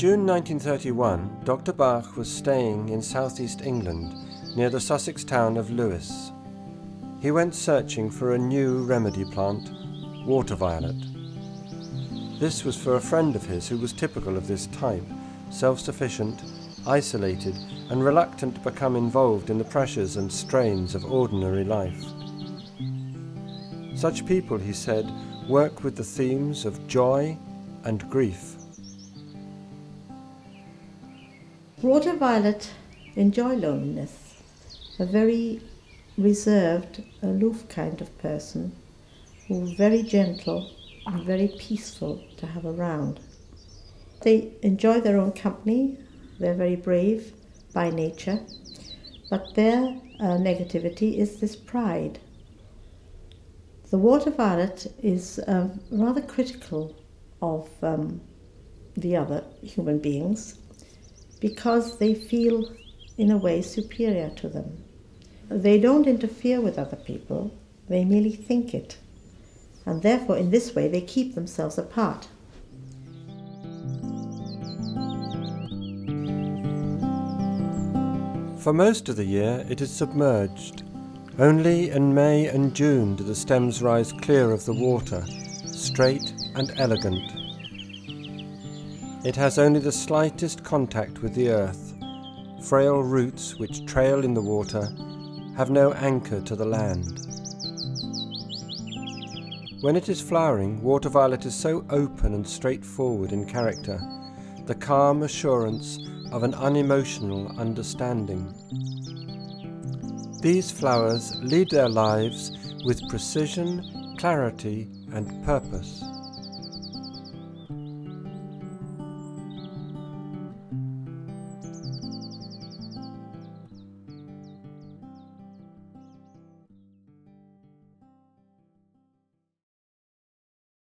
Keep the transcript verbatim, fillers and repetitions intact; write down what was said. June nineteen thirty-one, Doctor Bach was staying in southeast England near the Sussex town of Lewes. He went searching for a new remedy plant, water violet. This was for a friend of his who was typical of this type, self-sufficient, isolated, and reluctant to become involved in the pressures and strains of ordinary life. Such people, he said, work with the themes of joy and grief. Water violet enjoy loneliness, a very reserved, aloof kind of person, who are very gentle and very peaceful to have around. They enjoy their own company, they're very brave by nature, but their uh, negativity is this pride. The water violet is uh, rather critical of um, the other human beings because they feel in a way superior to them. They don't interfere with other people, they merely think it, and therefore in this way they keep themselves apart. For most of the year it is submerged. Only in May and June do the stems rise clear of the water, straight and elegant. It has only the slightest contact with the earth. Frail roots which trail in the water have no anchor to the land. When it is flowering, water violet is so open and straightforward in character, the calm assurance of an unemotional understanding. These flowers lead their lives with precision, clarity, and purpose.